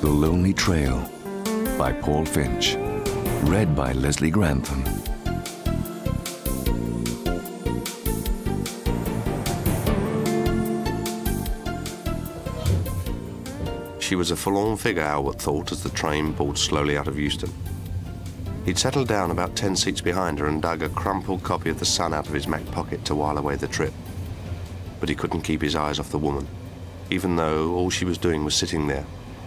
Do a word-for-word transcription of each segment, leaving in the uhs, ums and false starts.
The Lonely Trail by Paul Finch, read by Leslie Grantham. She was a forlorn figure, Albert thought, as the train pulled slowly out of Euston. He'd settled down about ten seats behind her and dug a crumpled copy of The Sun out of his Mac pocket to while away the trip. But he couldn't keep his eyes off the woman, even though all she was doing was sitting there,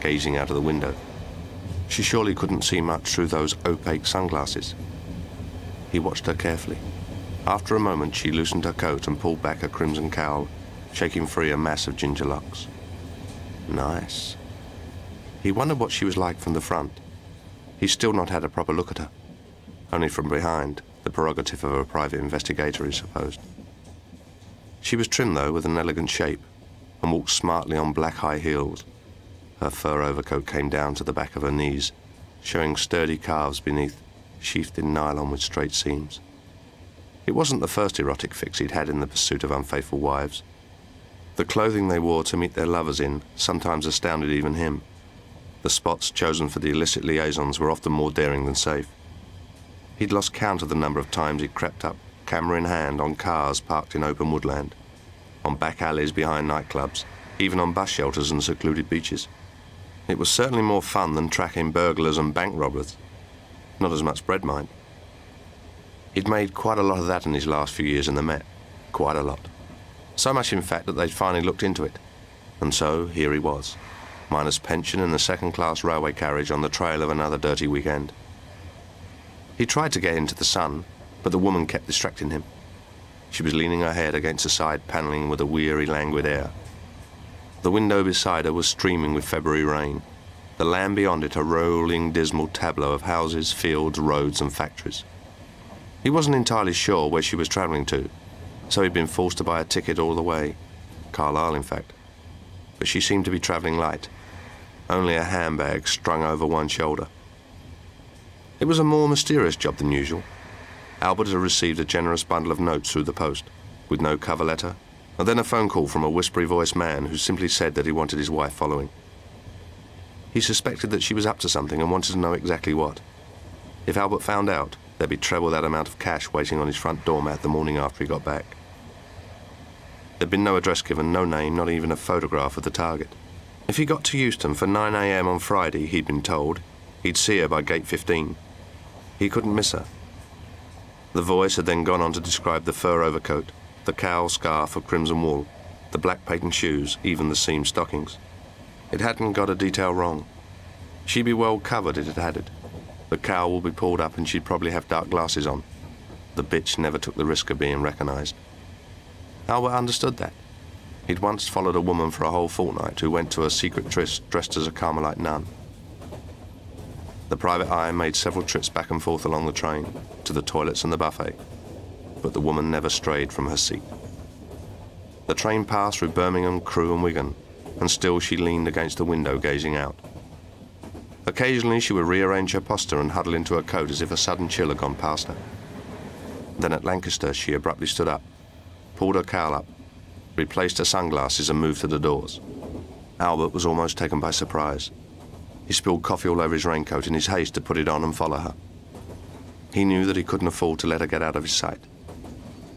gazing out of the window. She surely couldn't see much through those opaque sunglasses. He watched her carefully. After a moment, she loosened her coat and pulled back her crimson cowl, shaking free a mass of ginger locks. Nice. He wondered what she was like from the front. He'd still not had a proper look at her. Only from behind, the prerogative of a private investigator, he supposed. She was trim, though, with an elegant shape, and walked smartly on black high heels. Her fur overcoat came down to the back of her knees, showing sturdy calves beneath, sheathed in nylon with straight seams. It wasn't the first erotic fix he'd had in the pursuit of unfaithful wives. The clothing they wore to meet their lovers in sometimes astounded even him. The spots chosen for the illicit liaisons were often more daring than safe. He'd lost count of the number of times he'd crept up, camera in hand, on cars parked in open woodland, on back alleys behind nightclubs, even on bus shelters and secluded beaches. It was certainly more fun than tracking burglars and bank robbers. Not as much bread, mind. He'd made quite a lot of that in his last few years in the Met. Quite a lot. So much, in fact, that they'd finally looked into it. And so, here he was, minus pension and a second-class railway carriage, on the trail of another dirty weekend. He tried to get into The Sun, but the woman kept distracting him. She was leaning her head against the side panelling with a weary, languid air. The window beside her was streaming with February rain, the land beyond it a rolling, dismal tableau of houses, fields, roads and factories. He wasn't entirely sure where she was travelling to, so he'd been forced to buy a ticket all the way, Carlisle in fact. But she seemed to be travelling light, only a handbag strung over one shoulder. It was a more mysterious job than usual. Albert had received a generous bundle of notes through the post, with no cover letter, and then a phone call from a whispery-voiced man who simply said that he wanted his wife following. He suspected that she was up to something and wanted to know exactly what. If Albert found out, there'd be treble that amount of cash waiting on his front doormat the morning after he got back. There'd been no address given, no name, not even a photograph of the target. If he got to Euston for nine a m on Friday, he'd been told, he'd see her by gate fifteen. He couldn't miss her. The voice had then gone on to describe the fur overcoat, the cowl scarf of crimson wool, the black patent shoes, even the seam stockings. It hadn't got a detail wrong. She'd be well covered, it had added. The cowl would be pulled up and she'd probably have dark glasses on. The bitch never took the risk of being recognised. Albert understood that. He'd once followed a woman for a whole fortnight who went to a secret tryst dressed as a Carmelite nun. The private eye made several trips back and forth along the train, to the toilets and the buffet, but the woman never strayed from her seat. The train passed through Birmingham, Crewe and Wigan, and still she leaned against the window, gazing out. Occasionally she would rearrange her posture and huddle into her coat as if a sudden chill had gone past her. Then at Lancaster she abruptly stood up, pulled her cowl up, replaced her sunglasses and moved to the doors. Albert was almost taken by surprise. He spilled coffee all over his raincoat in his haste to put it on and follow her. He knew that he couldn't afford to let her get out of his sight.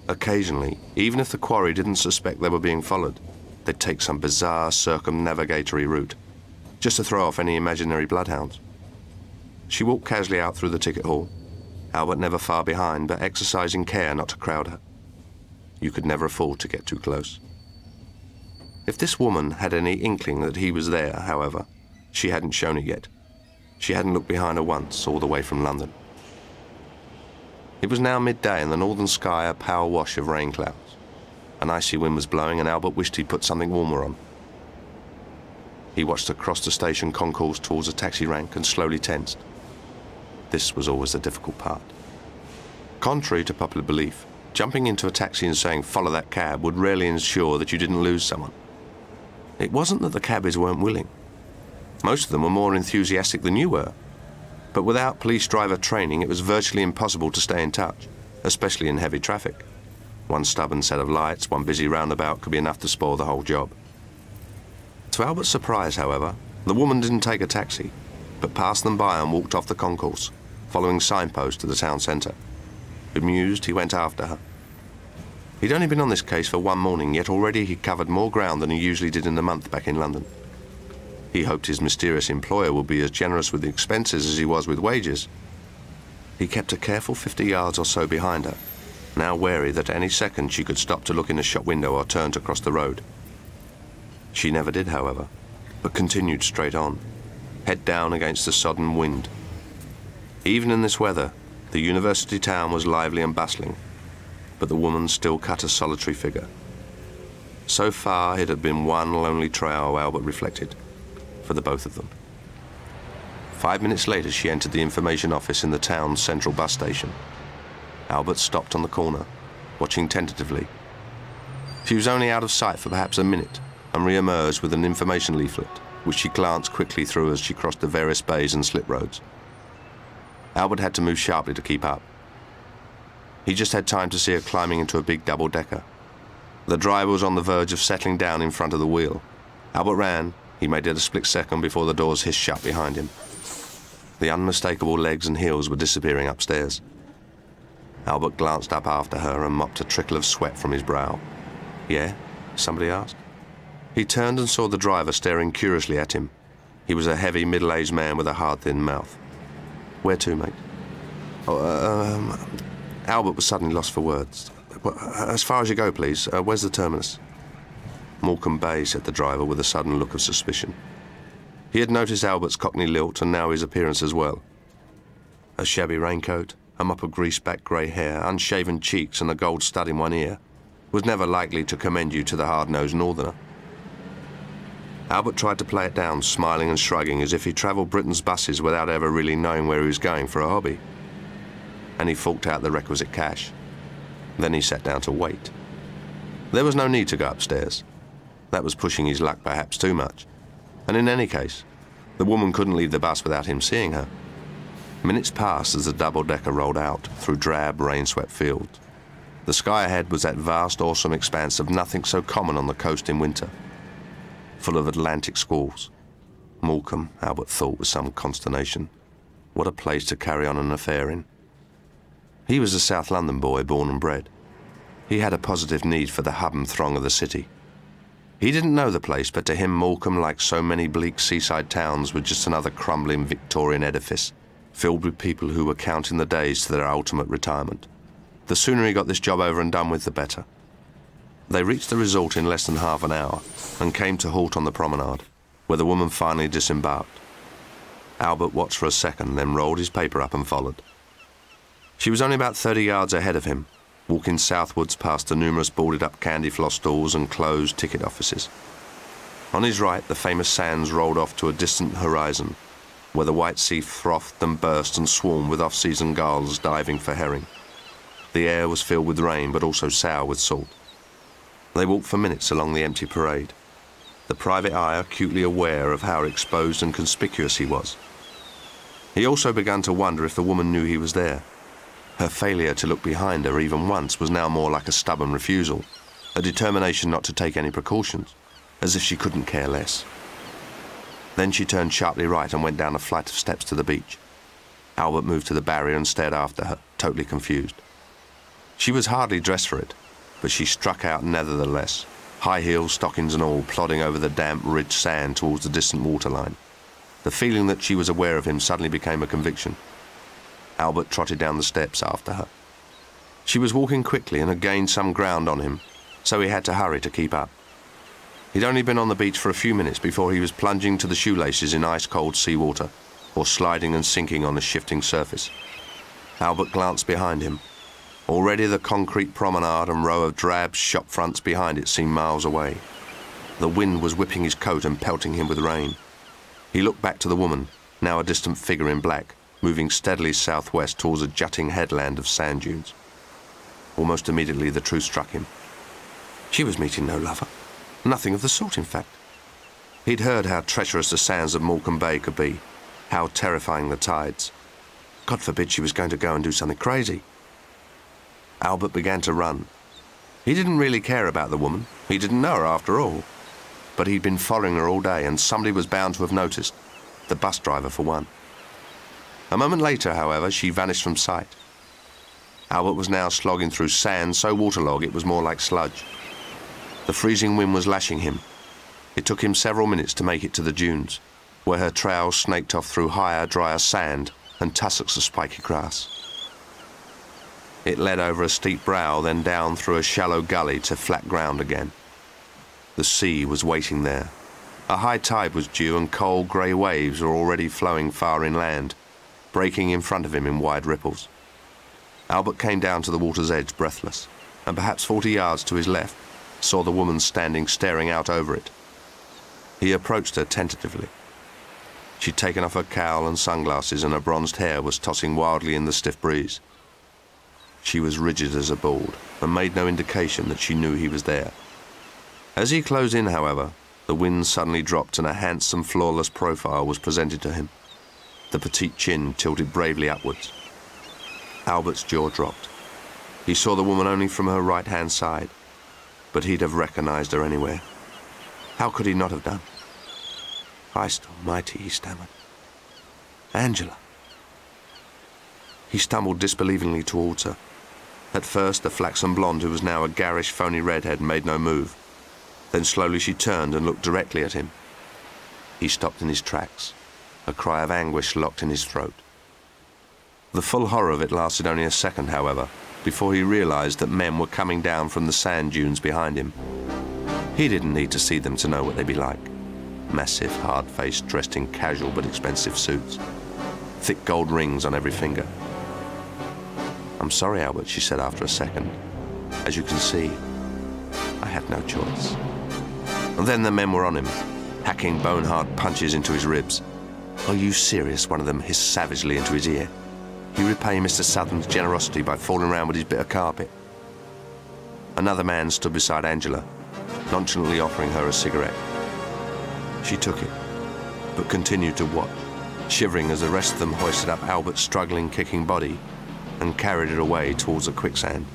Occasionally, even if the quarry didn't suspect they were being followed, they'd take some bizarre circumnavigatory route, just to throw off any imaginary bloodhounds. She walked casually out through the ticket hall, Albert never far behind, but exercising care not to crowd her. You could never afford to get too close. If this woman had any inkling that he was there, however, she hadn't shown it yet. She hadn't looked behind her once, all the way from London. It was now midday in the northern sky, a power wash of rain clouds. An icy wind was blowing and Albert wished he'd put something warmer on. He watched across the station concourse towards a taxi rank and slowly tensed. This was always the difficult part. Contrary to popular belief, jumping into a taxi and saying, "Follow that cab," would rarely ensure that you didn't lose someone. It wasn't that the cabbies weren't willing. Most of them were more enthusiastic than you were. But without police driver training, it was virtually impossible to stay in touch, especially in heavy traffic. One stubborn set of lights, one busy roundabout could be enough to spoil the whole job. To Albert's surprise, however, The woman didn't take a taxi, but passed them by and walked off the concourse, following signposts to the town centre. Bemused, he went after her. He'd only been on this case for one morning, yet already he'd covered more ground than he usually did in a month back in London. He hoped his mysterious employer would be as generous with the expenses as he was with wages. He kept a careful fifty yards or so behind her, now wary that any second she could stop to look in a shop window or turn to cross the road. She never did, however, but continued straight on, head down against the sodden wind. Even in this weather, the university town was lively and bustling, but the woman still cut a solitary figure. So far, it had been one lonely trail, Albert reflected, for the both of them. Five minutes later, she entered the information office in the town's central bus station. Albert stopped on the corner, watching tentatively. She was only out of sight for perhaps a minute and re-emerged with an information leaflet, which she glanced quickly through as she crossed the various bays and slip roads. Albert had to move sharply to keep up. He just had time to see her climbing into a big double-decker. The driver was on the verge of settling down in front of the wheel. Albert ran. He made it a split second before the doors hissed shut behind him. The unmistakable legs and heels were disappearing upstairs. Albert glanced up after her and mopped a trickle of sweat from his brow. "Yeah?" somebody asked. He turned and saw the driver staring curiously at him. He was a heavy, middle-aged man with a hard, thin mouth. "Where to, mate?" "Oh, uh, um... Albert was suddenly lost for words. "As far as you go, please. Uh, where's the terminus?" "Morecambe Bay," said the driver with a sudden look of suspicion. He had noticed Albert's cockney lilt and now his appearance as well. A shabby raincoat, a mop of grease-backed grey hair, unshaven cheeks and a gold stud in one ear was never likely to commend you to the hard-nosed northerner. Albert tried to play it down, smiling and shrugging as if he travelled Britain's buses without ever really knowing where he was going for a hobby. And he forked out the requisite cash. Then he sat down to wait. There was no need to go upstairs. That was pushing his luck perhaps too much. And in any case, the woman couldn't leave the bus without him seeing her. Minutes passed as the double-decker rolled out through drab, rain-swept fields. The sky ahead was that vast, awesome expanse of nothing so common on the coast in winter, full of Atlantic squalls. Morecambe, Albert thought with some consternation. What a place to carry on an affair in. He was a South London boy, born and bred. He had a positive need for the hub and throng of the city. He didn't know the place, but to him Morecambe, like so many bleak seaside towns, was just another crumbling Victorian edifice, filled with people who were counting the days to their ultimate retirement. The sooner he got this job over and done with, the better. They reached the resort in less than half an hour and came to halt on the promenade, where the woman finally disembarked. Albert watched for a second, then rolled his paper up and followed. She was only about thirty yards ahead of him, walking southwards past the numerous boarded-up candy floss stalls and closed ticket offices. On his right, the famous sands rolled off to a distant horizon, where the White Sea frothed and burst and swarmed with off-season gulls diving for herring. The air was filled with rain, but also sour with salt. They walked for minutes along the empty parade, the private eye acutely aware of how exposed and conspicuous he was. He also began to wonder if the woman knew he was there. Her failure to look behind her even once was now more like a stubborn refusal, a determination not to take any precautions, as if she couldn't care less. Then she turned sharply right and went down a flight of steps to the beach. Albert moved to the barrier and stared after her, totally confused. She was hardly dressed for it, but she struck out nevertheless, high heels, stockings and all, plodding over the damp, ridged sand towards the distant waterline. The feeling that she was aware of him suddenly became a conviction. Albert trotted down the steps after her. She was walking quickly and had gained some ground on him, so he had to hurry to keep up. He'd only been on the beach for a few minutes before he was plunging to the shoelaces in ice-cold seawater, or sliding and sinking on the shifting surface. Albert glanced behind him. Already the concrete promenade and row of drab shop fronts behind it seemed miles away. The wind was whipping his coat and pelting him with rain. He looked back to the woman, now a distant figure in black, moving steadily southwest towards a jutting headland of sand dunes. Almost immediately the truth struck him. She was meeting no lover. Nothing of the sort, in fact. He'd heard how treacherous the sands of Morecambe Bay could be, how terrifying the tides. God forbid she was going to go and do something crazy. Albert began to run. He didn't really care about the woman. He didn't know her after all. but he'd been following her all day and somebody was bound to have noticed, the bus driver for one. A moment later, however, she vanished from sight. Albert was now slogging through sand so waterlogged it was more like sludge. The freezing wind was lashing him. It took him several minutes to make it to the dunes, where her trail snaked off through higher, drier sand and tussocks of spiky grass. It led over a steep brow, then down through a shallow gully to flat ground again. The sea was waiting there. A high tide was due and cold grey waves were already flowing far inland, breaking in front of him in wide ripples. Albert came down to the water's edge breathless, and perhaps forty yards to his left saw the woman standing staring out over it. He approached her tentatively. She'd taken off her cowl and sunglasses and her bronzed hair was tossing wildly in the stiff breeze. She was rigid as a board and made no indication that she knew he was there. As he closed in, however, the wind suddenly dropped and a handsome, flawless profile was presented to him, the petite chin tilted bravely upwards. Albert's jaw dropped. He saw the woman only from her right-hand side, but he'd have recognised her anywhere. How could he not have done? Christ almighty, he stammered. Angela. He stumbled disbelievingly towards her. At first, the flaxen blonde, who was now a garish, phony redhead, made no move. Then slowly she turned and looked directly at him. He stopped in his tracks, a cry of anguish locked in his throat. The full horror of it lasted only a second, however, before he realised that men were coming down from the sand dunes behind him. He didn't need to see them to know what they'd be like. Massive, hard-faced, dressed in casual but expensive suits. Thick gold rings on every finger. I'm sorry, Albert, she said after a second. As you can see, I had no choice. And then the men were on him, hacking bone-hard punches into his ribs. Are you serious? One of them hissed savagely into his ear. You repay Mister Southern's generosity by falling around with his bit of carpet. Another man stood beside Angela, nonchalantly offering her a cigarette. She took it, but continued to watch, shivering as the rest of them hoisted up Albert's struggling, kicking body and carried it away towards the quicksand.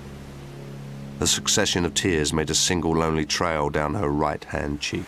A succession of tears made a single lonely trail down her right-hand cheek.